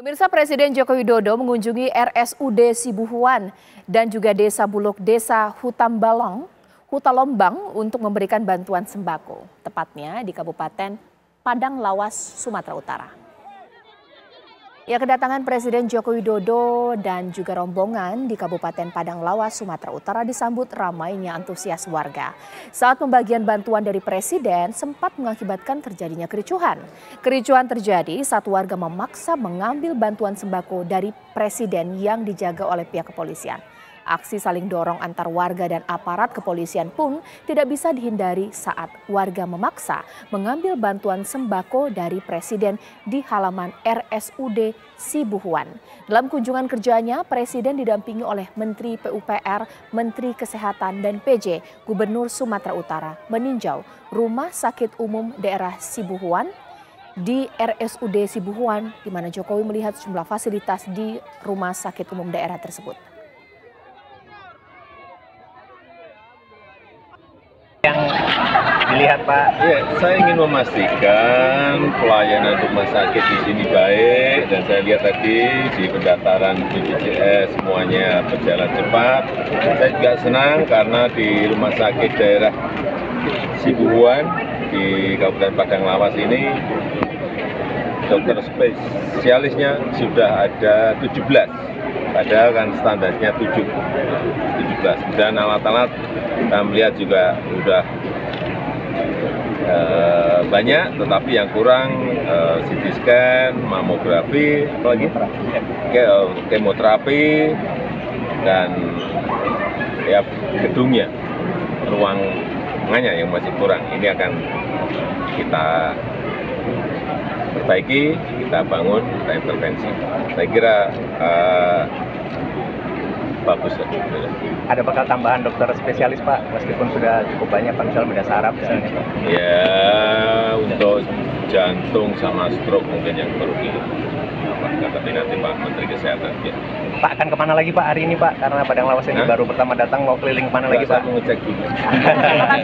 Pemirsa, Presiden Joko Widodo mengunjungi RSUD Sibuhuan dan juga Desa Bulog Desa Hutalombang untuk memberikan bantuan sembako, tepatnya di Kabupaten Padang Lawas, Sumatera Utara. Ya, kedatangan Presiden Joko Widodo dan juga rombongan di Kabupaten Padang Lawas, Sumatera Utara disambut ramainya antusias warga. Saat pembagian bantuan dari Presiden sempat mengakibatkan terjadinya kericuhan. Kericuhan terjadi saat warga memaksa mengambil bantuan sembako dari Presiden yang dijaga oleh pihak kepolisian. Aksi saling dorong antar warga dan aparat kepolisian pun tidak bisa dihindari saat warga memaksa mengambil bantuan sembako dari Presiden di halaman RSUD Sibuhuan. Dalam kunjungan kerjanya, Presiden didampingi oleh Menteri PUPR, Menteri Kesehatan dan PJ, Gubernur Sumatera Utara meninjau Rumah Sakit Umum Daerah Sibuhuan di RSUD Sibuhuan, di mana Jokowi melihat sejumlah fasilitas di Rumah Sakit Umum Daerah tersebut. Dilihat, Pak. Ya, saya ingin memastikan pelayanan rumah sakit di sini baik, dan saya lihat tadi di pendaftaran BPJS semuanya berjalan cepat. Saya juga senang karena di rumah sakit daerah Sibuhuan di Kabupaten Padang Lawas ini dokter spesialisnya sudah ada 17, padahal kan standarnya 17, dan alat-alat kita melihat juga sudah banyak, tetapi yang kurang CT scan, mamografi, apalagi kemoterapi, dan ya gedungnya, ruangannya yang masih kurang. Ini akan kita perbaiki, kita bangun, kita intervensi. Saya kira bagus. Ada bakal tambahan dokter spesialis, Pak, meskipun sudah cukup banyak, misalnya beda saraf misalnya, Pak. Ya, untuk jantung sama stroke mungkin yang perlu ditambahkan, tapi nanti Pak Menteri Kesehatan. Ya. Pak, akan kemana lagi, Pak, hari ini, Pak? Karena Padang Lawas ini baru pertama datang, mau keliling kemana lagi, Pak? Saya mau ngecek dulu.